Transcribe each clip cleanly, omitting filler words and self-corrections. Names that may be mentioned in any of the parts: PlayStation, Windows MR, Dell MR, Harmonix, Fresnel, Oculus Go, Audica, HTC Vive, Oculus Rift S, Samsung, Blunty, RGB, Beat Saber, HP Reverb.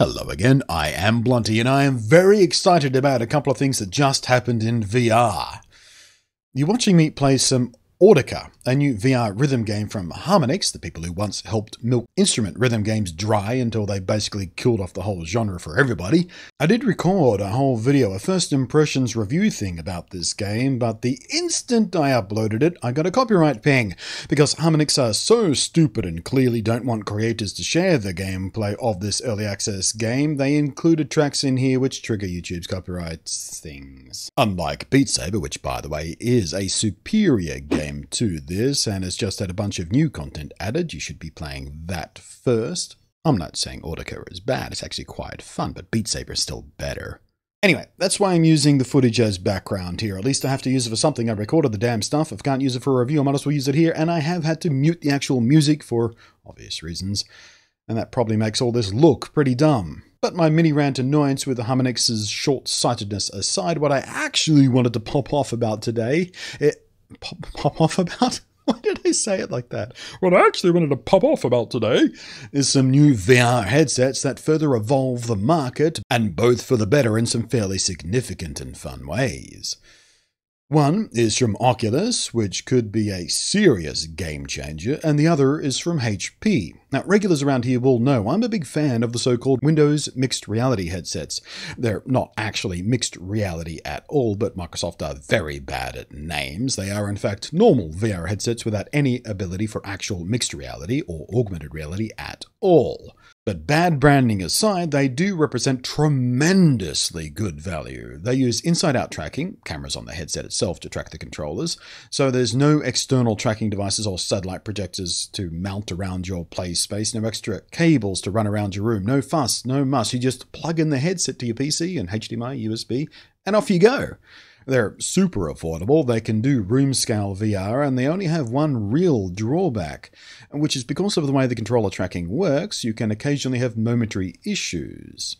Hello again, I am Blunty, and I am very excited about a couple of things that just happened in VR. You're watching me play some Audica, a new VR rhythm game from Harmonix, the people who once helped milk instrument rhythm games dry until they basically killed off the whole genre for everybody. I did record a whole video, a first impressions review thing about this game, but the instant I uploaded it, I got a copyright ping, because Harmonix are so stupid and clearly don't want creators to share the gameplay of this early access game. They included tracks in here which trigger YouTube's copyright things. Unlike Beat Saber, which by the way is a superior game to this and has just had a bunch of new content added. You should be playing that first. I'm not saying Audica is bad, it's actually quite fun, but Beat Saber is still better. Anyway, that's why I'm using the footage as background here. At least I have to use it for something. I recorded the damn stuff. If I can't use it for a review, I might as well use it here, and I have had to mute the actual music for obvious reasons, and that probably makes all this look pretty dumb. But my mini-rant annoyance with Harmonix's short-sightedness aside, what I actually wanted to pop off about today... Why did I say it like that? What I actually wanted to pop off about today is some new VR headsets that further evolve the market, and both for the better in some fairly significant and fun ways. One is from Oculus, which could be a serious game changer, and the other is from HP. Now, regulars around here will know I'm a big fan of the so-called Windows mixed reality headsets. They're not actually mixed reality at all, but Microsoft are very bad at names. They are, in fact, normal VR headsets without any ability for actual mixed reality or augmented reality at all. But bad branding aside, they do represent tremendously good value. They use inside-out tracking, cameras on the headset itself to track the controllers, so there's no external tracking devices or satellite projectors to mount around your play space, no extra cables to run around your room, no fuss, no muss. You just plug in the headset to your PC and HDMI, USB, and off you go. They're super affordable, they can do room-scale VR, and they only have one real drawback, which is because of the way the controller tracking works, you can occasionally have momentary issues,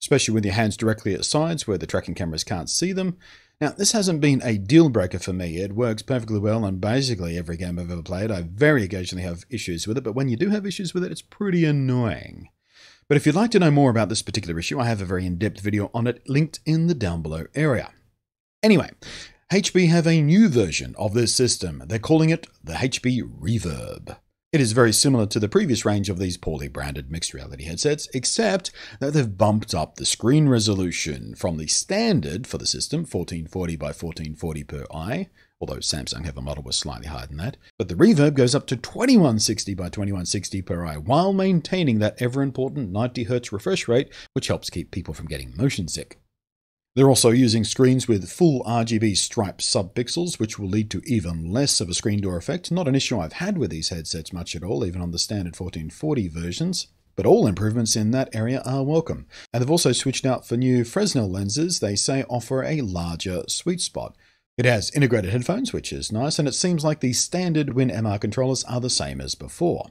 especially with your hands directly at sides where the tracking cameras can't see them. Now, this hasn't been a deal-breaker for me. It works perfectly well on basically every game I've ever played. I very occasionally have issues with it, but when you do have issues with it, it's pretty annoying. But if you'd like to know more about this particular issue, I have a very in-depth video on it linked in the down below area. Anyway, HP have a new version of this system. They're calling it the HP Reverb. It is very similar to the previous range of these poorly branded mixed reality headsets, except that they've bumped up the screen resolution from the standard for the system, 1440 by 1440 per eye, although Samsung have a model with slightly higher than that. But the Reverb goes up to 2160 by 2160 per eye, while maintaining that ever-important 90Hz refresh rate, which helps keep people from getting motion sick. They're also using screens with full RGB striped subpixels, which will lead to even less of a screen door effect. Not an issue I've had with these headsets much at all, even on the standard 1440 versions. But all improvements in that area are welcome. And they've also switched out for new Fresnel lenses they say offer a larger sweet spot. It has integrated headphones, which is nice, and it seems like the standard Win MR controllers are the same as before.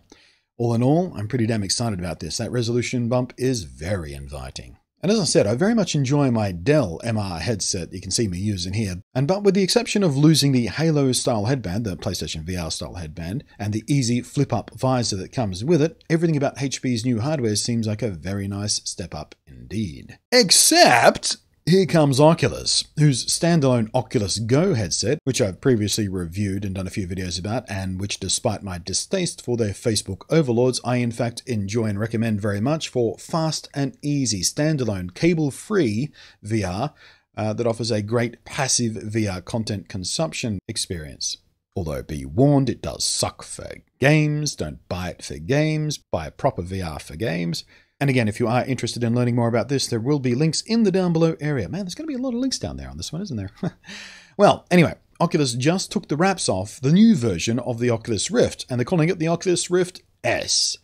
All in all, I'm pretty damn excited about this. That resolution bump is very inviting. And as I said, I very much enjoy my Dell MR headset you can see me using here, but with the exception of losing the Halo-style headband, the PlayStation VR-style headband, and the easy flip-up visor that comes with it, everything about HP's new hardware seems like a very nice step up indeed. Except... here comes Oculus, whose standalone Oculus Go headset, which I've previously reviewed and done a few videos about, and which despite my distaste for their Facebook overlords, I in fact enjoy and recommend very much for fast and easy standalone cable-free VR that offers a great passive VR content consumption experience. Although be warned, it does suck for games. Don't buy it for games, buy proper VR for games. And again, if you are interested in learning more about this, there will be links in the down below area. Man, there's going to be a lot of links down there on this one, isn't there? Well, anyway, Oculus just took the wraps off the new version of the Oculus Rift, and they're calling it the Oculus Rift S.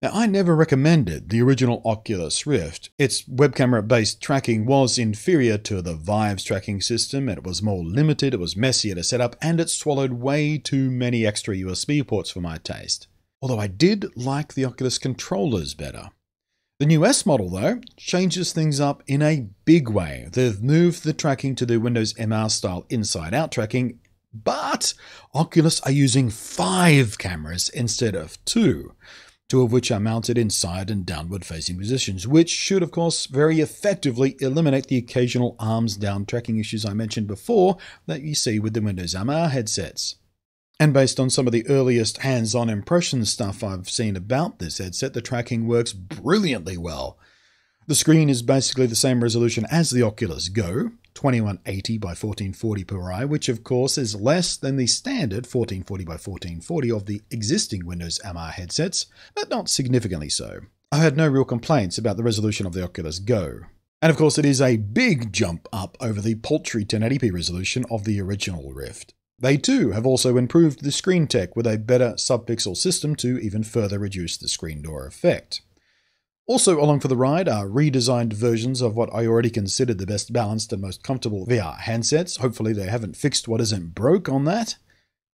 Now, I never recommended the original Oculus Rift. Its webcam-based tracking was inferior to the Vive's tracking system, and it was more limited, it was messier to set up, and it swallowed way too many extra USB ports for my taste. Although I did like the Oculus controllers better. The new S model, though, changes things up in a big way. They've moved the tracking to the Windows MR style inside-out tracking, but Oculus are using 5 cameras instead of 2. two of which are mounted in side and downward facing positions, which should of course very effectively eliminate the occasional arms down tracking issues I mentioned before that you see with the Windows MR headsets. And based on some of the earliest hands-on impression stuff I've seen about this headset, the tracking works brilliantly well. The screen is basically the same resolution as the Oculus Go, 2180 by 1440 ppi, which of course is less than the standard 1440 by 1440 of the existing Windows MR headsets, but not significantly so. I had no real complaints about the resolution of the Oculus Go. And of course it is a big jump up over the paltry 1080p resolution of the original Rift. They too have also improved the screen tech with a better subpixel system to even further reduce the screen door effect. Also along for the ride are redesigned versions of what I already considered the best balanced and most comfortable VR handsets. Hopefully they haven't fixed what isn't broke on that.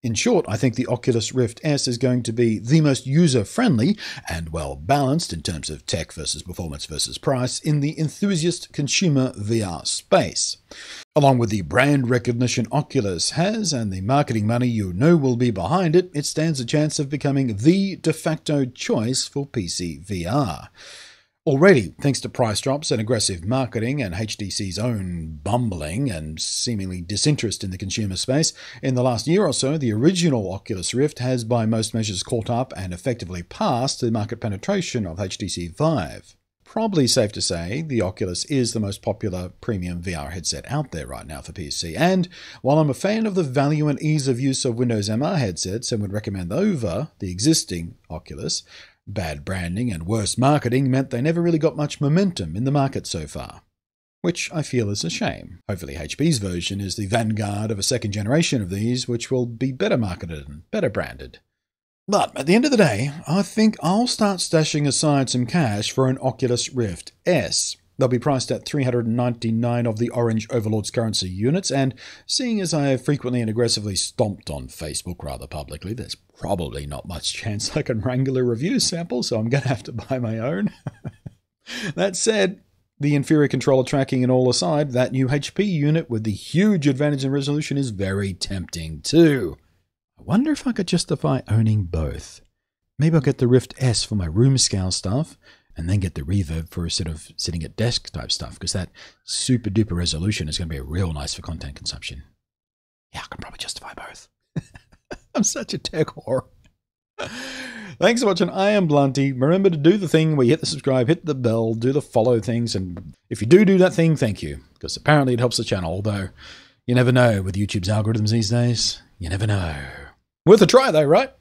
In short, I think the Oculus Rift S is going to be the most user-friendly and well-balanced in terms of tech versus performance versus price in the enthusiast consumer VR space. Along with the brand recognition Oculus has and the marketing money you know will be behind it, it stands a chance of becoming the de facto choice for PC VR. Already, thanks to price drops and aggressive marketing and HTC's own bumbling and seemingly disinterest in the consumer space, in the last year or so, the original Oculus Rift has by most measures caught up and effectively passed the market penetration of HTC Vive. Probably safe to say the Oculus is the most popular premium VR headset out there right now for PC, and while I'm a fan of the value and ease of use of Windows MR headsets and would recommend over the existing Oculus, bad branding and worse marketing meant they never really got much momentum in the market so far, which I feel is a shame. Hopefully HP's version is the vanguard of a second generation of these, which will be better marketed and better branded. But at the end of the day, I think I'll start stashing aside some cash for an Oculus Rift S. They'll be priced at 399 of the Orange Overlord's currency units, and seeing as I have frequently and aggressively stomped on Facebook rather publicly, there's probably not much chance I can wrangle a review sample, so I'm going to have to buy my own. That said, the inferior controller tracking and all aside, that new HP unit with the huge advantage in resolution is very tempting too. I wonder if I could justify owning both. Maybe I'll get the Rift S for my room scale stuff, and then get the Reverb for a set of sitting at desk type stuff, because that super duper resolution is going to be real nice for content consumption. Yeah, I can probably justify both. I'm such a tech whore. Thanks for watching. I am Blunty. Remember to do the thing where you hit the subscribe, hit the bell, do the follow things, and if you do that thing, thank you, because apparently it helps the channel, although you never know with YouTube's algorithms these days. You never know. Worth a try though, right?